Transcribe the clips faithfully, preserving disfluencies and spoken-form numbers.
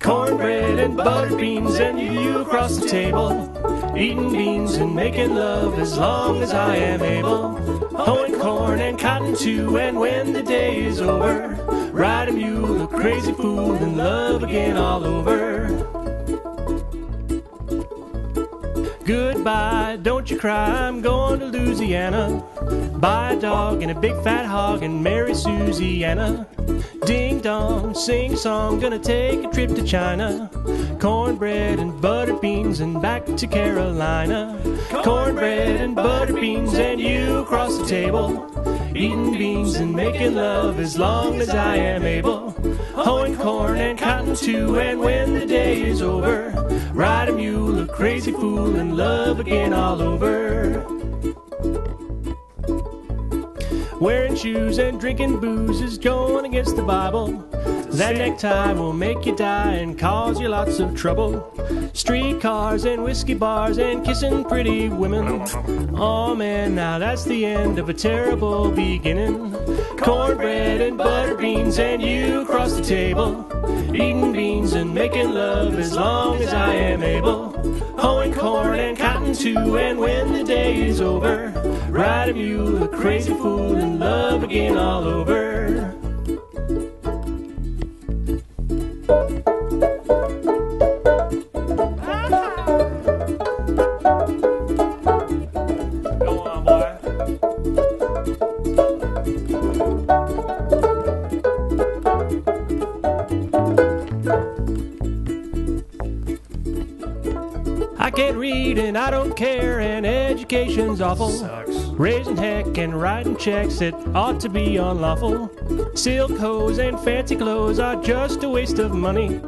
Cornbread and butterbeans and you across the table, eating beans and making love as long as I am able, hoeing corn and cotton too, and when the day is over, ride a mule, a crazy fool, and love again all over. Goodbye, don't you cry, I'm going to Louisiana. Buy a dog and a big fat hog and marry Susiana. Ding dong, sing song, gonna take a trip to China. Cornbread and butterbeans and back to Carolina. Cornbread and butterbeans and you across the table, eating beans and making love as long as I am able, hoeing corn and cotton too, and when the day is over, ride a mule, a crazy fool, and love again all over. Wearing shoes and drinking booze is going against the Bible. That necktie will make you die and cause you lots of trouble. Streetcars and whiskey bars and kissing pretty women. Oh man, now that's the end of a terrible beginning. Cornbread and butterbeans and you across the table, eating beans and making love as long as I am able, hoeing corn and cotton too, and when the day is over, ride a mule, a crazy fool, and love again all over. I can't read and I don't care, and education's awful. Sucks. Raising heck and writing checks, it ought to be unlawful. Silk hose and fancy clothes are just a waste of money.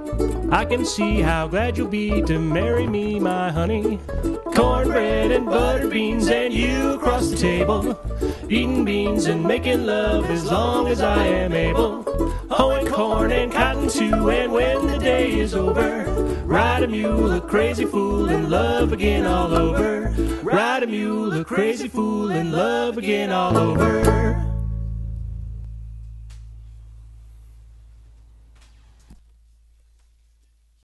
I can see how glad you'll be to marry me, my honey. Cornbread and butterbeans and you across the table, eating beans and making love as long as I am able, hoeing corn and cotton too, and when the day is over, ride a mule, a crazy fool, and love again all over. Ride a mule, a crazy fool, and love again all over.